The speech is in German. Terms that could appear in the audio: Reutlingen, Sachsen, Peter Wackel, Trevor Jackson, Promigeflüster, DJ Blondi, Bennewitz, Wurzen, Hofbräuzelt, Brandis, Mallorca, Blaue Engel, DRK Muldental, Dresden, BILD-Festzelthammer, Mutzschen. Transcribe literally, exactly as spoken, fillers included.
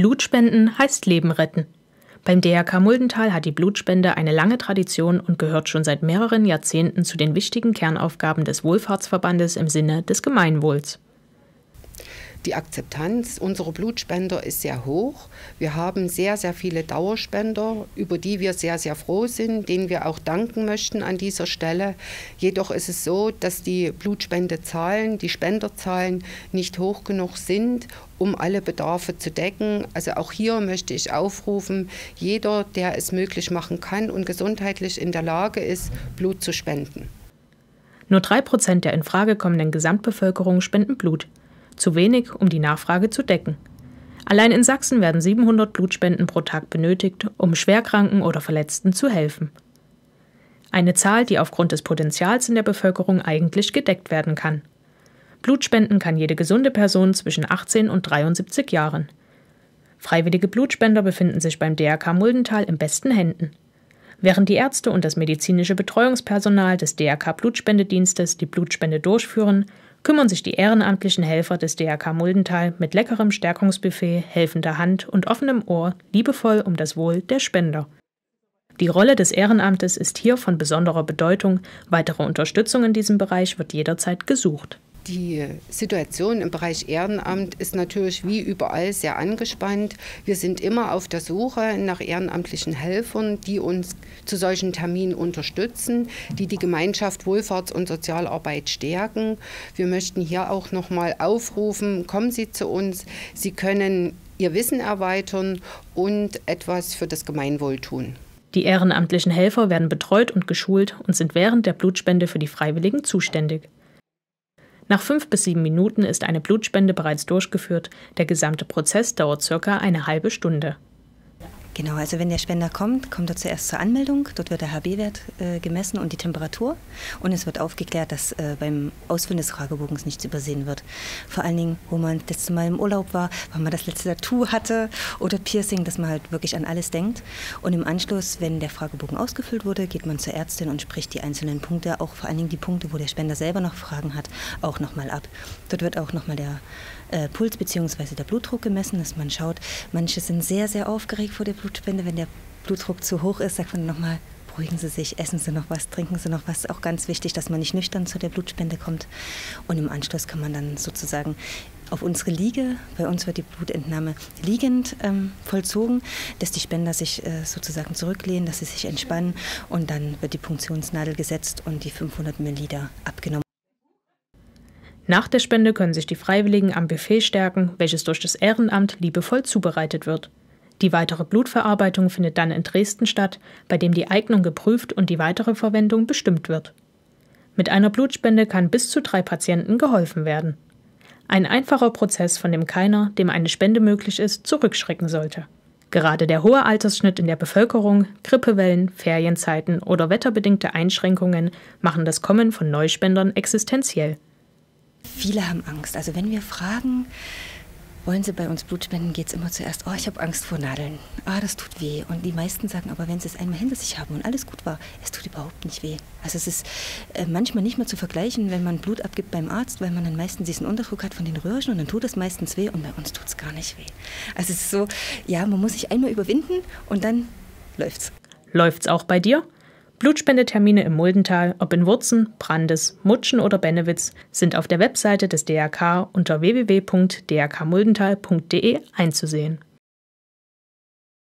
Blutspenden heißt Leben retten. Beim D R K Muldental hat die Blutspende eine lange Tradition und gehört schon seit mehreren Jahrzehnten zu den wichtigen Kernaufgaben des Wohlfahrtsverbandes im Sinne des Gemeinwohls. Die Akzeptanz unserer Blutspender ist sehr hoch. Wir haben sehr, sehr viele Dauerspender, über die wir sehr, sehr froh sind, denen wir auch danken möchten an dieser Stelle. Jedoch ist es so, dass die Blutspendezahlen, die Spenderzahlen nicht hoch genug sind, um alle Bedarfe zu decken. Also auch hier möchte ich aufrufen, jeder, der es möglich machen kann und gesundheitlich in der Lage ist, Blut zu spenden. Nur drei Prozent der in Frage kommenden Gesamtbevölkerung spenden Blut. Zu wenig, um die Nachfrage zu decken. Allein in Sachsen werden siebenhundert Blutspenden pro Tag benötigt, um Schwerkranken oder Verletzten zu helfen. Eine Zahl, die aufgrund des Potenzials in der Bevölkerung eigentlich gedeckt werden kann. Blutspenden kann jede gesunde Person zwischen achtzehn und dreiundsiebzig Jahren. Freiwillige Blutspender befinden sich beim D R K Muldental in besten Händen. Während die Ärzte und das medizinische Betreuungspersonal des D R K Blutspendedienstes die Blutspende durchführen, kümmern sich die ehrenamtlichen Helfer des D R K Muldental mit leckerem Stärkungsbuffet, helfender Hand und offenem Ohr liebevoll um das Wohl der Spender. Die Rolle des Ehrenamtes ist hier von besonderer Bedeutung. Weitere Unterstützung in diesem Bereich wird jederzeit gesucht. Die Situation im Bereich Ehrenamt ist natürlich wie überall sehr angespannt. Wir sind immer auf der Suche nach ehrenamtlichen Helfern, die uns zu solchen Terminen unterstützen, die die Gemeinschaft Wohlfahrts- und Sozialarbeit stärken. Wir möchten hier auch nochmal aufrufen, kommen Sie zu uns. Sie können Ihr Wissen erweitern und etwas für das Gemeinwohl tun. Die ehrenamtlichen Helfer werden betreut und geschult und sind während der Blutspende für die Freiwilligen zuständig. Nach fünf bis sieben Minuten ist eine Blutspende bereits durchgeführt. Der gesamte Prozess dauert circa eine halbe Stunde. Genau, also wenn der Spender kommt, kommt er zuerst zur Anmeldung. Dort wird der H B-Wert äh, gemessen und die Temperatur. Und es wird aufgeklärt, dass äh, beim Ausfüllen des Fragebogens nichts übersehen wird. Vor allen Dingen, wo man das letzte Mal im Urlaub war, wann man das letzte Tattoo hatte oder Piercing, dass man halt wirklich an alles denkt. Und im Anschluss, wenn der Fragebogen ausgefüllt wurde, geht man zur Ärztin und spricht die einzelnen Punkte, auch vor allen Dingen die Punkte, wo der Spender selber noch Fragen hat, auch nochmal ab. Dort wird auch nochmal der äh, Puls bzw. der Blutdruck gemessen, dass man schaut, manche sind sehr, sehr aufgeregt vor der Blutdruck. Blutspende, wenn der Blutdruck zu hoch ist, sagt man nochmal, beruhigen Sie sich, essen Sie noch was, trinken Sie noch was. Auch ganz wichtig, dass man nicht nüchtern zu der Blutspende kommt. Und im Anschluss kann man dann sozusagen auf unsere Liege, bei uns wird die Blutentnahme liegend ähm, vollzogen, dass die Spender sich äh, sozusagen zurücklehnen, dass sie sich entspannen und dann wird die Punktionsnadel gesetzt und die fünfhundert Milliliter abgenommen. Nach der Spende können sich die Freiwilligen am Buffet stärken, welches durch das Ehrenamt liebevoll zubereitet wird. Die weitere Blutverarbeitung findet dann in Dresden statt, bei dem die Eignung geprüft und die weitere Verwendung bestimmt wird. Mit einer Blutspende kann bis zu drei Patienten geholfen werden. Ein einfacher Prozess, von dem keiner, dem eine Spende möglich ist, zurückschrecken sollte. Gerade der hohe Altersschnitt in der Bevölkerung, Grippewellen, Ferienzeiten oder wetterbedingte Einschränkungen machen das Kommen von Neuspendern existenziell. Viele haben Angst. Also wenn wir fragen, wollen Sie bei uns Blut spenden, geht es immer zuerst, oh, ich habe Angst vor Nadeln, ah, das tut weh. Und die meisten sagen, aber wenn Sie es einmal hinter sich haben und alles gut war, es tut überhaupt nicht weh. Also es ist äh, manchmal nicht mehr zu vergleichen, wenn man Blut abgibt beim Arzt, weil man dann meistens diesen Unterdruck hat von den Röhrchen und dann tut es meistens weh und bei uns tut es gar nicht weh. Also es ist so, ja, man muss sich einmal überwinden und dann läuft's. Läuft's auch bei dir? Blutspendetermine im Muldental, ob in Wurzen, Brandis, Mutzschen oder Bennewitz, sind auf der Webseite des D R K unter w w w punkt d r k muldental punkt d e einzusehen.